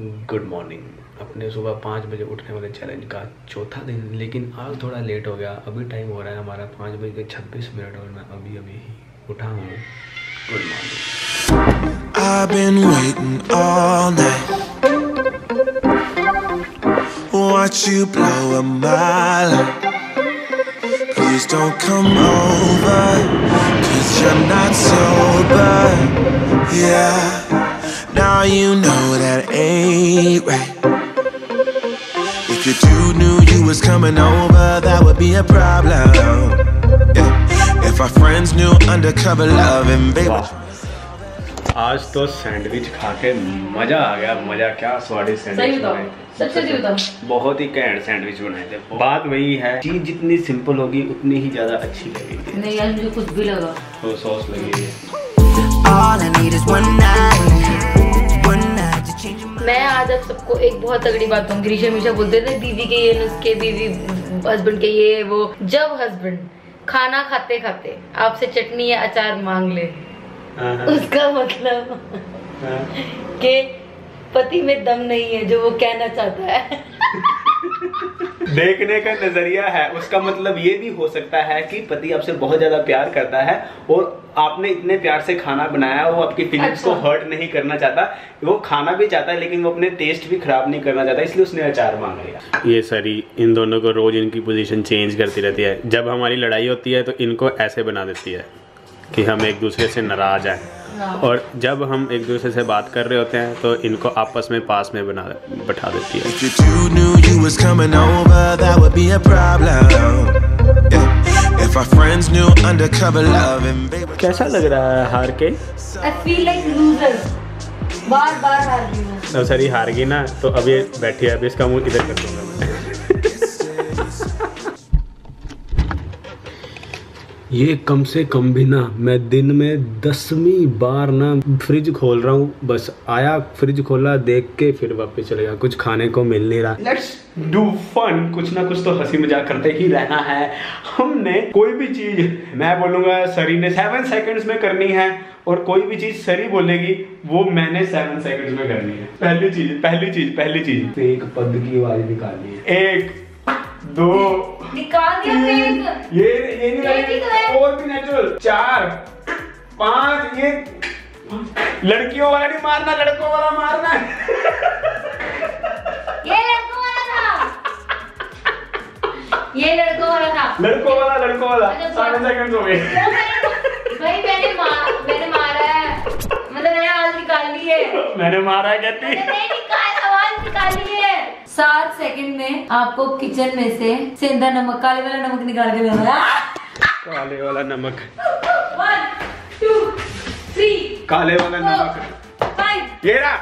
Good morning. अपने सुबह 5 बजे उठने वाले चैलेंज का चौथा दिन, लेकिन आज थोड़ा लेट हो गया। अभी टाइम हो रहा है हमारा 5:26 और मैं अभी ही उठा हूँ। Good morning. I've been waiting all night, watch you blow a mile. Please don't come over, 'cause you're not sober. Yeah. Now you know that ain't right. If you two knew you was coming over, that would be a problem. Yeah. If our friends knew undercover love and baby. आज तो sandwich खा के मजा आ गया। मजा क्या, स्वादिष्ट sandwich बनाए, सच्चे बहुत ही कैंट सैंडविच बनाए थे। बात वही है, चीज जितनी सिंपल होगी उतनी ही ज्यादा अच्छी लगेगी। नहीं यार, मुझे कुछ भी लगा तो सॉस लगी है। मैं आज आप सबको एक बहुत तगड़ी बात कहूँगी। ऋषि हमेशा बोलते थे बीवी के ये नुस्खे, बीवी हस्बैंड के ये वो। जब हस्बैंड खाना खाते खाते आपसे चटनी या अचार मांग ले, उसका मतलब कि पति में दम नहीं है जो वो कहना चाहता है। देखने का नजरिया है। उसका मतलब ये भी हो सकता है कि पति आपसे बहुत ज्यादा प्यार करता है और आपने इतने प्यार से खाना बनाया, वो आपकी फीलिंग्स को हर्ट नहीं करना चाहता। वो खाना भी चाहता है लेकिन वो अपने टेस्ट भी खराब नहीं करना चाहता, इसलिए उसने अचार मांग लिया। ये सारी इन दोनों को रोज इनकी पोजीशन चेंज करती रहती है। जब हमारी लड़ाई होती है तो इनको ऐसे बना देती है कि हम एक दूसरे से नाराज हैं, और जब हम एक दूसरे से बात कर रहे होते हैं तो इनको आपस में पास में बना बैठा देती है। कैसा लग रहा है हार के? बार-बार हार गई ना। अब सारी हार गई ना, तो अभी बैठी है, अभी इसका मुंह इधर कर दूंगा मैं। ये कम से कम भी ना, मैं दिन में 10वीं बार ना फ्रिज खोल रहा हूँ। बस आया, फ्रिज खोला, देख के फिर वापस चले गया। कुछ खाने को मिल नहीं रहा। लेट्स डू फन, कुछ ना कुछ तो हंसी मजाक करते ही रहना है। हमने कोई भी चीज, मैं बोलूँगा सरी ने 7 सेकंड्स में करनी है, और कोई भी चीज सरी बोलेगी वो मैंने 7 सेकंड्स में करनी है। पहली चीज एक पद की आवाज निकालनी है। 1 2 निकाल दिया। ये नहीं, और भी नेचुरल। 4 5 ये लड़कियों वाला नहीं मारना, लड़कों वाला मारना है। ये लड़कों वाला था। लड़कों वाला 7 सेकंड हो गए। भाई मैंने मारा है, मतलब मैंने आवाज निकाली है। मैंने मारा है कहती, आवाज निकाली है। 7 सेकंड में आपको किचन में से सेंधा नमक, काले वाला नमक निकाल के लाना है। काले वाला नमक। 1 2 3 काले वाला नमक। 5 ये रहा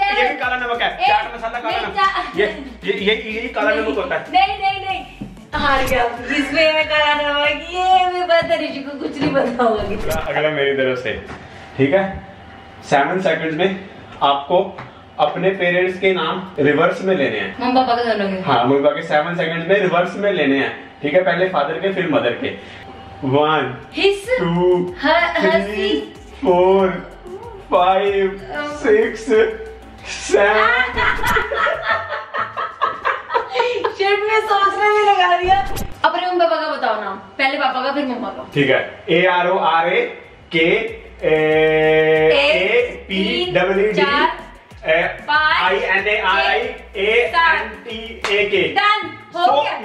ये भी काला नमक है। 8 मसाला काला नमक। ये काला नमक होता है। नहीं हार गया इसमें, मैं काला नमक। ये मैं पता ऋषि को कुछ नहीं पता होगा। अगला मेरी तरफ से, ठीक है? 7 सेकंड में आपको अपने पेरेंट्स के नाम रिवर्स में लेने हैं। मम्मी पापा के दोनों के। हाँ, मम्मी पापा के 7 सेकंड में रिवर्स में लेने हैं, ठीक है? पहले फादर के फिर मदर के। 1 2 3 4 5 6 7 शिट, मैं सोचने में लगा दिया। अपने मम्मी पापा का बताओ नाम, पहले पापा का फिर मम्मा का, ठीक है? ARORAKAPWD INARIANTAK।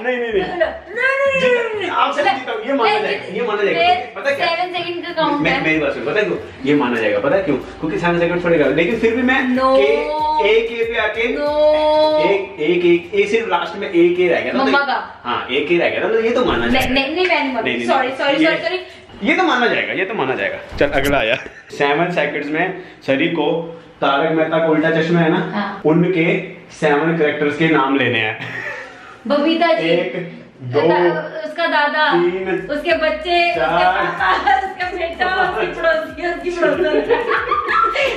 नहीं आपसे ये माना जाएगा। पता क्यों? क्योंकि 7 सेकंड थोड़े गए, लेकिन फिर भी मैं ए के पे आके एक सिर्फ लास्ट में ए रह गया था। हाँ, ए रह गया था, ये तो माना जाएगा। सॉरी ये तो माना जाएगा। चल अगला आया। 7 सेकंड में सरी को तारक मेहता का उल्टा चश्मा है ना, हाँ। उनके 7 कैरेक्टर्स के नाम लेने हैं। बबीता जी, 1 2 उसका दादा, 3 उसके बच्चे, उसका बेटा, उसकी पड़ोसी, उसकी पड़ोसन।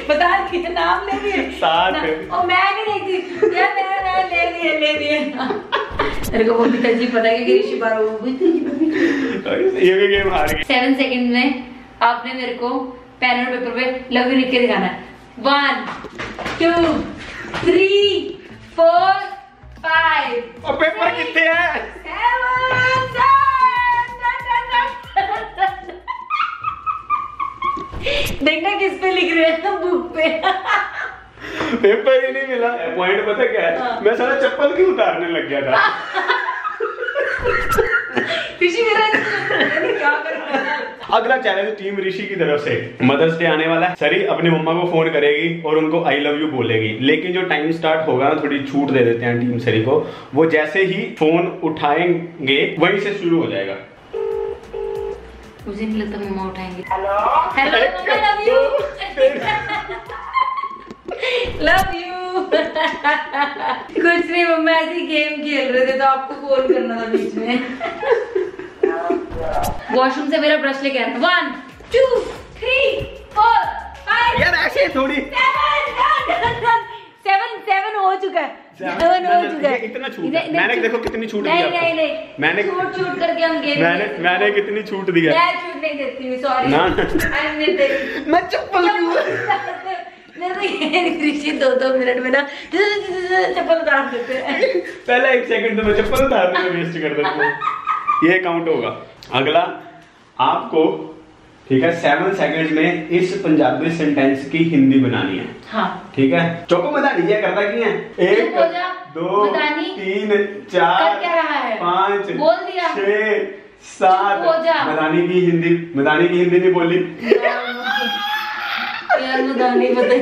बता के नाम ले लिए। 7 और मैं नहीं देखती यार, मेरा ले लिए। अरे को बबीता जी पता है कि ऋषि बार वो बबीता जी। ये भी गेम हार गई। 7 सेकंड में आपने मेरे को पेन और पेपर पे लव लिख के दिखाना है। 1 2 3, 4, 5 और पेपर कितने हैं? 7 देखना किस पे लिख रहे हैं, बुक पे। पेपर ही नहीं मिला। पॉइंट पता क्या है? हाँ। मैं सारा चप्पल क्यों उतारने लग गया था। ऋषि क्या करूँगा। अगला चैलेंज टीम ऋषि की तरफ से। मदर्स डे आने वाला है, सरी अपनी मम्मा को फोन करेगी और उनको आई लव यू बोलेगी, लेकिन जो टाइम स्टार्ट होगा ना, थोड़ी छूट दे देते हैं टीम सरी को, वो जैसे ही फोन उठाएंगे वहीं से शुरू हो जाएगा। मुझे नहीं लगता मम्मा उठाएंगे। Hello love you. कुछ नहीं मम्मा, ऐसी गेम खेल रहे थे तो आपको कॉल करना था बीच में। वॉशरूम से मेरा ब्रश लेके आना। 1, 2, 3, 4, 5 यार ऐसे थोड़ी। 7 हो चुका है। 7 हो चुका है। इतना छूट मैंने देखो कितनी छूट दी। नहीं मैंने छूट करके हम गेम मैंने कितनी छूट दी है। मैं छूट नहीं देती हूं, सॉरी। मैं चप्पल क्यों ऋषि दो मिनट में ना चप्पल उतार देते हैं। पहले 1 सेकंड तो मैं चप्पल उतार के वेस्ट कर देता हूं। ये काउंट होगा। अगला आपको ठीक है 7 सेकंड में इस पंजाबी सेंटेंस की हिंदी बनानी है। हाँ। ठीक है चौको बता दीजिए करता की है। 1, 2, 3, 4, 5, 6, 7 मदानी की हिंदी नहीं बोली यार। मदानी मुझे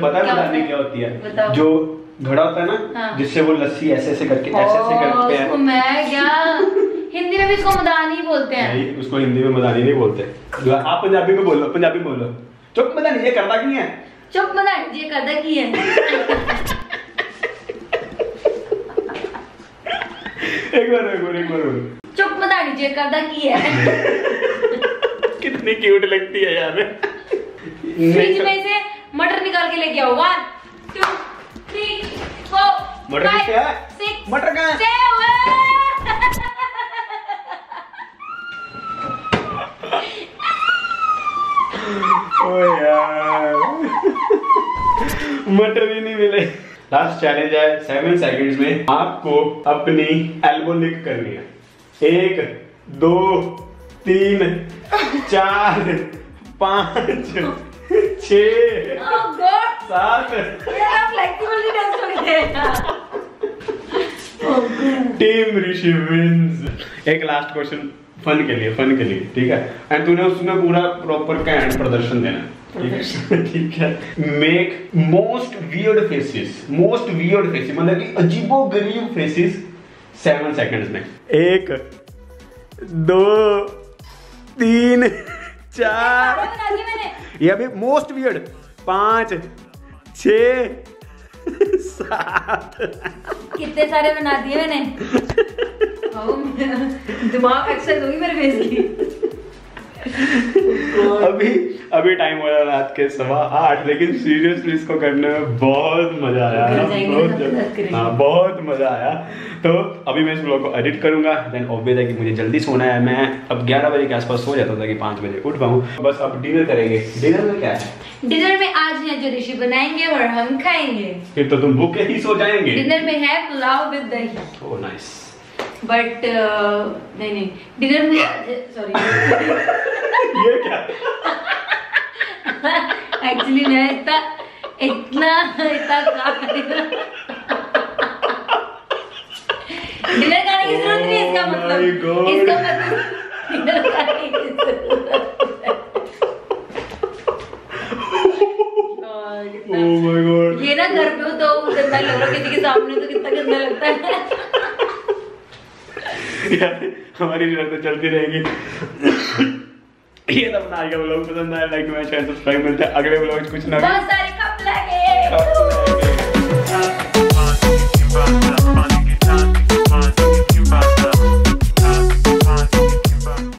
पता है मदानी क्या होती है। जो घड़ा होता है ना। हाँ। जिससे वो लस्सी ऐसे ऐसे करके हैं। मैं क्या हिंदी में भी इसको मदानी बोलते हैं। नहीं, उसको हिंदी में मदानी नहीं बोलते। आप पंजाबी में बोलो, पंजाबी में बोलो। चुप मदानी ये करता की है। चुप मदानी ये करता की है। एक बार चुप मदानी ये करता की है। कितनी क्यूट लगती है यार। फ्रिज में से मटर निकाल के लेके आओ। 1, 2, 3, 4, 5, 6 मटर कहाँ है? ओ यार मटर भी नहीं मिले। लास्ट चैलेंज है 7 सेकंड्स में आपको अपनी एल्बो लिक करनी है। 1, 2, 3, 4, 5, 6, 7 टीम ऋषि विंस। एक लास्ट क्वेश्चन फन के लिए ठीक है। एंड तूने उसमें पूरा प्रॉपर कैंड प्रदर्शन देना ठीक है। मेक मोस्ट वियर्ड फेसेस मतलब कि अजीबो गरीब फेसेस 7 सेकंड्स में। 1, 2, 3, 4 ये अभी मोस्ट वियर्ड 5, 6, 7 कितने सारे बना दिए मैंने। दिमाग एक्सरसाइज होगी मेरे फेस की। अभी टाइम हो रहा है रात के 8:15, लेकिन सीरियसली इसको करने में बहुत मजा आया। बहुत मजा आया। तो अभी मैं इस ब्लॉग को एडिट करूंगा। देन ऑब्वियस है कि मुझे जल्दी सोना है। मैं अब 11 बजे के आसपास सो जाता था कि 5 बजे उठ पाऊँ। बस अब डिनर करेंगे। डिनर में क्या है? डिनर में आज है जो ऋषि बनाएंगे और हम खाएंगे। फिर तो तुम भूखे ही सो जाएंगे। डिनर में है पुलाव विद दही। Oh nice. बट नहीं डिनर में सॉरी ये क्या एक्चुअली मैं इतना डिनर करने की जरूरत नहीं। इसका मतलब डिनर करने की जरूरत। ओह माय गॉड ये ना घर पे हो तो गंदा लग रहा है, किसी के सामने तो कितना गंदा लगता है। यार हमारी डिनर तो चलती रहेगी। ये आज का व्लॉग पसंद आया लाइक कमेंट शेयर सब्सक्राइब। मिलते हैं अगले व्लॉग कुछ ना बहुत सारे कप लगे।